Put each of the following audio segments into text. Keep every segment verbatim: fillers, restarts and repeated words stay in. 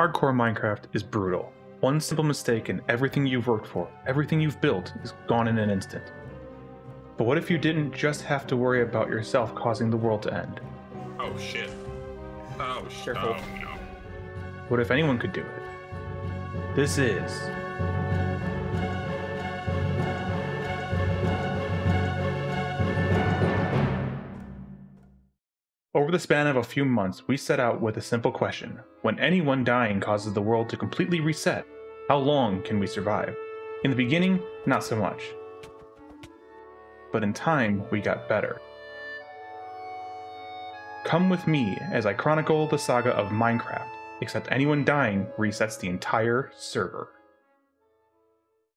Hardcore Minecraft is brutal. One simple mistake and everything you've worked for, everything you've built, is gone in an instant. But what if you didn't just have to worry about yourself causing the world to end? Oh shit. Oh, careful. Oh, no. What if anyone could do it? This is... Over the span of a few months, we set out with a simple question. When anyone dying causes the world to completely reset, how long can we survive? In the beginning, not so much. But in time, we got better. Come with me as I chronicle the saga of Minecraft, except anyone dying resets the entire server.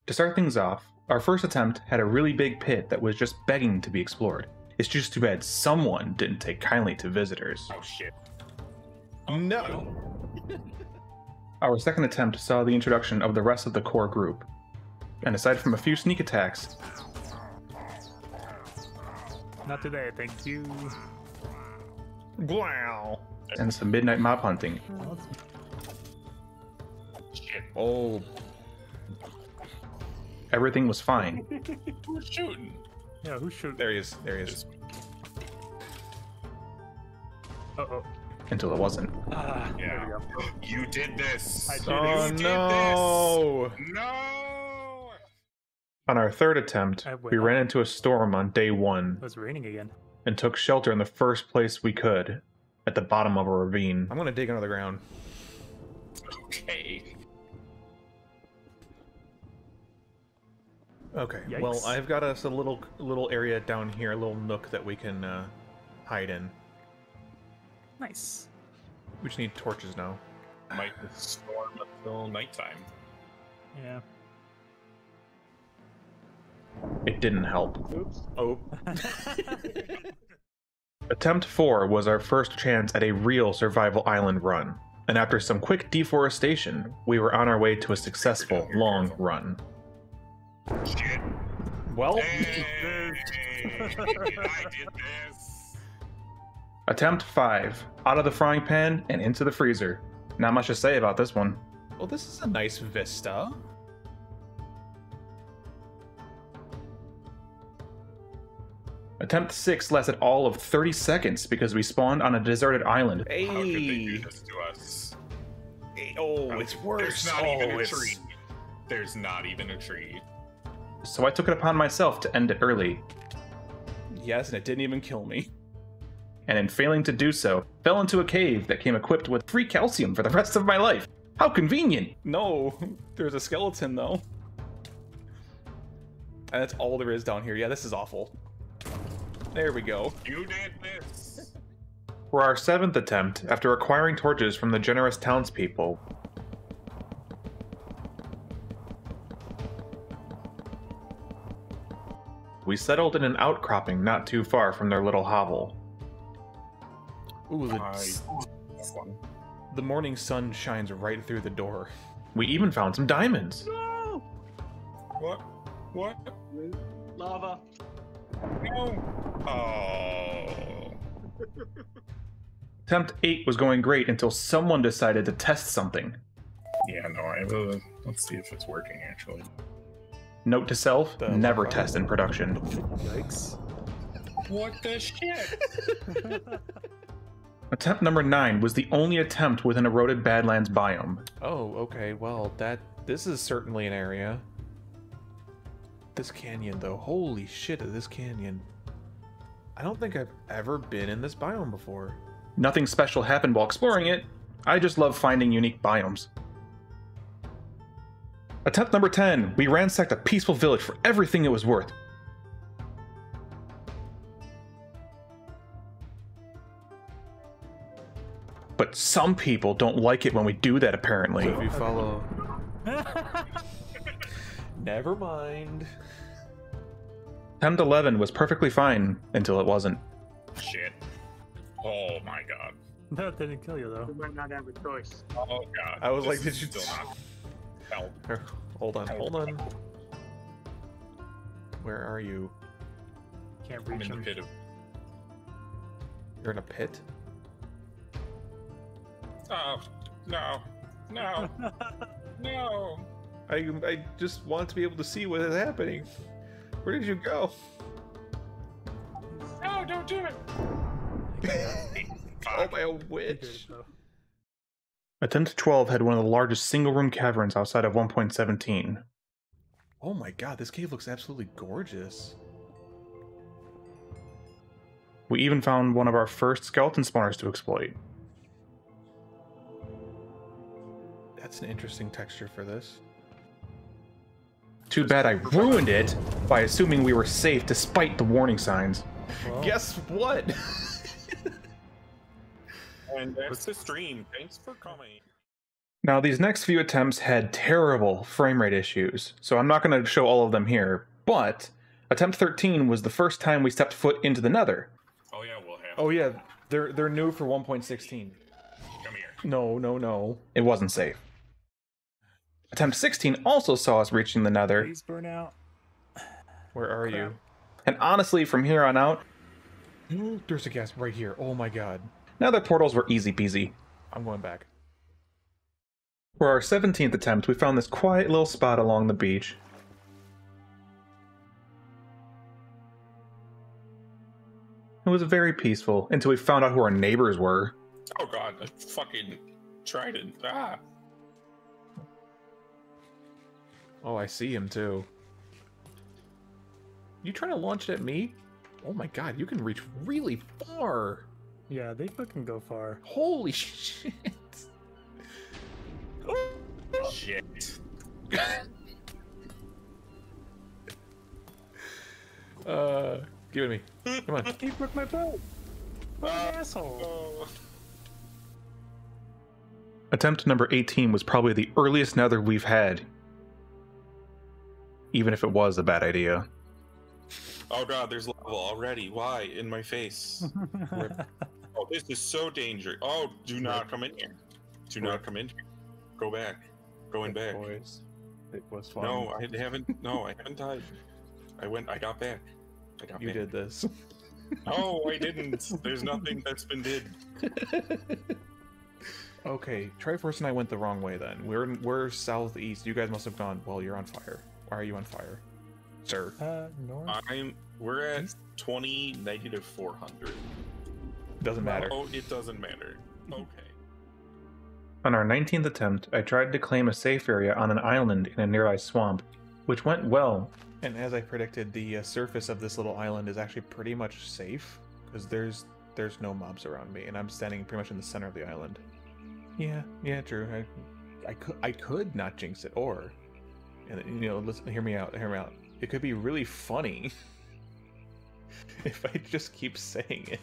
To start things off, our first attempt had a really big pit that was just begging to be explored. It's just too bad someone didn't take kindly to visitors. Oh shit. No! Our second attempt saw the introduction of the rest of the core group. And aside from a few sneak attacks... Not today, thank you. Wow! And some midnight mob hunting. Shit. Oh. Everything was fine. Who's shooting? Yeah, who's shooting? There he is. There he is. Uh-oh. Until it wasn't. Uh, yeah. There we go. You did this. I did oh, it. You no. did this. No. On our third attempt, we ran into a storm on day one. It was raining again. And took shelter in the first place we could, at the bottom of a ravine. I'm gonna dig under the ground. Okay. Okay, yikes. Well, I've got us a little little area down here, a little nook that we can uh, hide in. Nice. We just need torches now. Might storm until nighttime. Yeah. It didn't help. Oops. Oh. Attempt four was our first chance at a real survival island run, and after some quick deforestation, we were on our way to a successful long run. Shit. Well, hey, I did this. Attempt five. Out of the frying pan and into the freezer. Not much to say about this one. Well, this is a nice vista. Attempt six lasted all of thirty seconds because we spawned on a deserted island. Hey. How could they do this to us? Hey, oh, oh, it's worse. There's not oh, even a it's... tree. There's not even a tree. So I took it upon myself to end it early. Yes, and it didn't even kill me. And in failing to do so, fell into a cave that came equipped with free calcium for the rest of my life. How convenient! No, there's a skeleton though. And that's all there is down here. Yeah, this is awful. There we go. You did this! For our seventh attempt, after acquiring torches from the generous townspeople, we settled in an outcropping not too far from their little hovel. Ooh, the, uh, the morning sun shines right through the door. We even found some diamonds. No! What? What? Lava. No. Oh. Attempt eight was going great until someone decided to test something. Yeah, no, I will. Let's see if it's working actually. Note to self, the never test in production. Yikes. What the shit? Attempt number nine was the only attempt with an eroded Badlands biome. Oh, okay, well, that this is certainly an area. This canyon, though. Holy shit, this canyon. I don't think I've ever been in this biome before. Nothing special happened while exploring it. I just love finding unique biomes. Attempt number ten, we ransacked a peaceful village for everything it was worth. But some people don't like it when we do that, apparently. If you follow... Never mind. Attempt eleven was perfectly fine until it wasn't. Shit. Oh my god. That didn't kill you, though. We might not have a choice. Oh god. I was this like, did you still not? Help. Hold on, hold on. Where are you? Can't reach him. Of... You're in a pit? Oh, no. No. No. I, I just want to be able to see what is happening. Where did you go? No, don't do it. Oh, my witch. A ten to twelve had one of the largest single-room caverns outside of one point seventeen. Oh my god, this cave looks absolutely gorgeous. We even found one of our first skeleton spawners to exploit. That's an interesting texture for this. Too bad I ruined it by assuming we were safe despite the warning signs. Well, guess what? And that's the stream. Thanks for coming. Now, these next few attempts had terrible frame rate issues, so I'm not going to show all of them here, but attempt thirteen was the first time we stepped foot into the nether. Oh, yeah, we'll have. Oh, yeah, they're, they're new for one point sixteen. Come here. No, no, no. It wasn't safe. Attempt sixteen also saw us reaching the nether. Please burn out. Where are Crap. you? And honestly, from here on out, there's a gas right here. Oh, my God. Now the portals were easy peasy. I'm going back. For our seventeenth attempt, we found this quiet little spot along the beach. It was very peaceful, until we found out who our neighbors were. Oh god, I fucking trident. Ah. Oh, I see him too. You trying to launch it at me? Oh my god, you can reach really far. Yeah, they fucking go far. Holy shit. Shit. uh, give it to me. Come on. You broke my boat. What an asshole. Attempt number eighteen was probably the earliest nether we've had. Even if it was a bad idea. Oh god, there's lava already. Why? In my face. Oh, this is so dangerous. Oh, do not come in here. Do not come in here. Go back. Going back. Boys. It was fun. No, I haven't. No, I haven't died. I went. I got back. I got you back. You did this. No, I didn't. There's nothing that's been did. Okay, Triforce and I went the wrong way. Then we're we're southeast. You guys must have gone. Well, you're on fire. Why are you on fire, sir? Uh, north. I'm. We're at east? twenty negative four hundred. Doesn't matter. Oh, it doesn't matter. Okay. On our nineteenth attempt, I tried to claim a safe area on an island in a nearby swamp, which went well. And as I predicted, the uh, surface of this little island is actually pretty much safe, because there's there's no mobs around me, and I'm standing pretty much in the center of the island. Yeah, yeah, true. I, I could I could not jinx it, or, and you know, listen, hear me out, hear me out. It could be really funny if I just keep saying it,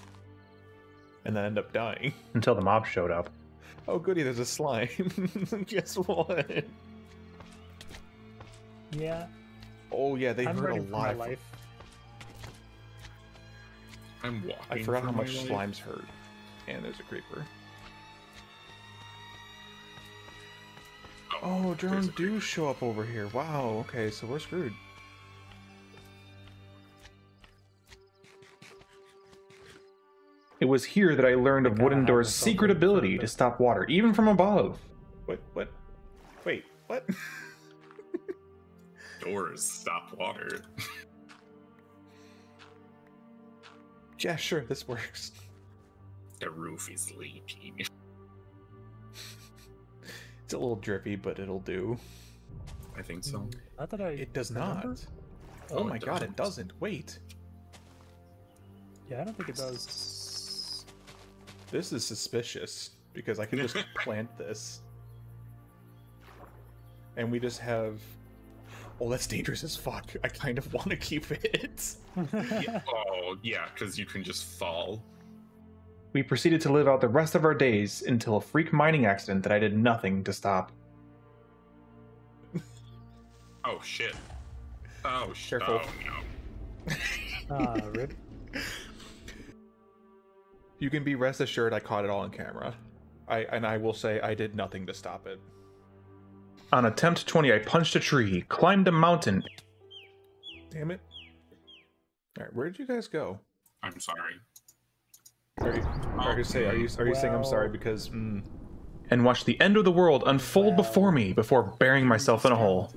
and then end up dying until the mob showed up. Oh goody, there's a slime. Guess what? Yeah. Oh yeah, they hurt a lot. Life. I'm walking. I forgot how much slimes hurt. And there's a creeper. Oh, drones do show up over here. Wow. Okay, so we're screwed. It was here that I learned of Wooden Door's secret ability to stop water, even from above. What? What? Wait, what? Doors stop water. Yeah, sure, this works. The roof is leaking. It's a little drippy, but it'll do. I think so. I thought I it does remember? not. Oh, oh my it god, it doesn't. Wait. Yeah, I don't think it does. This is suspicious, because I can just plant this. And we just have... Oh, that's dangerous as fuck. I kind of want to keep it. Yeah. Oh, yeah, because you can just fall. We proceeded to live out the rest of our days until a freak mining accident that I did nothing to stop. Oh, shit. Oh, shit. Oh, no. Ah, uh, rip. You can be rest assured I caught it all on camera. I and I will say I did nothing to stop it. On attempt twenty, I punched a tree, climbed a mountain. Damn it. Alright, where did you guys go? I'm sorry. Are you, are you, say, are you, are you well, saying I'm sorry because... Mm, and watch the end of the world unfold before me before burying myself in a hole.